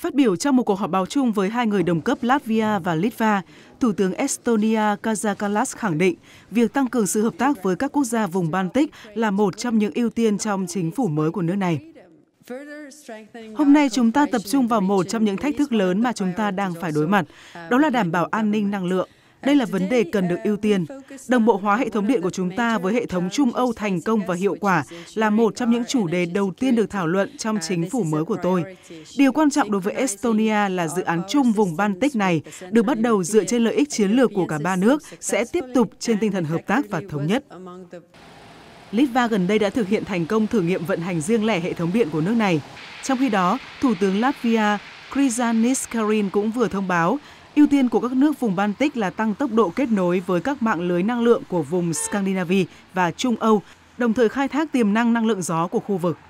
Phát biểu trong một cuộc họp báo chung với hai người đồng cấp Latvia và Litva, Thủ tướng Estonia Kaja Kallas khẳng định việc tăng cường sự hợp tác với các quốc gia vùng Baltic là một trong những ưu tiên trong chính phủ mới của nước này. Hôm nay chúng ta tập trung vào một trong những thách thức lớn mà chúng ta đang phải đối mặt, đó là đảm bảo an ninh năng lượng. Đây là vấn đề cần được ưu tiên. Đồng bộ hóa hệ thống điện của chúng ta với hệ thống Trung Âu thành công và hiệu quả là một trong những chủ đề đầu tiên được thảo luận trong chính phủ mới của tôi. Điều quan trọng đối với Estonia là dự án chung vùng Baltic này được bắt đầu dựa trên lợi ích chiến lược của cả ba nước sẽ tiếp tục trên tinh thần hợp tác và thống nhất. Litva gần đây đã thực hiện thành công thử nghiệm vận hành riêng lẻ hệ thống điện của nước này. Trong khi đó, Thủ tướng Latvia Krišjānis Kariņš cũng vừa thông báo ưu tiên của các nước vùng Baltic là tăng tốc độ kết nối với các mạng lưới năng lượng của vùng Scandinavia và Trung Âu, đồng thời khai thác tiềm năng năng lượng gió của khu vực.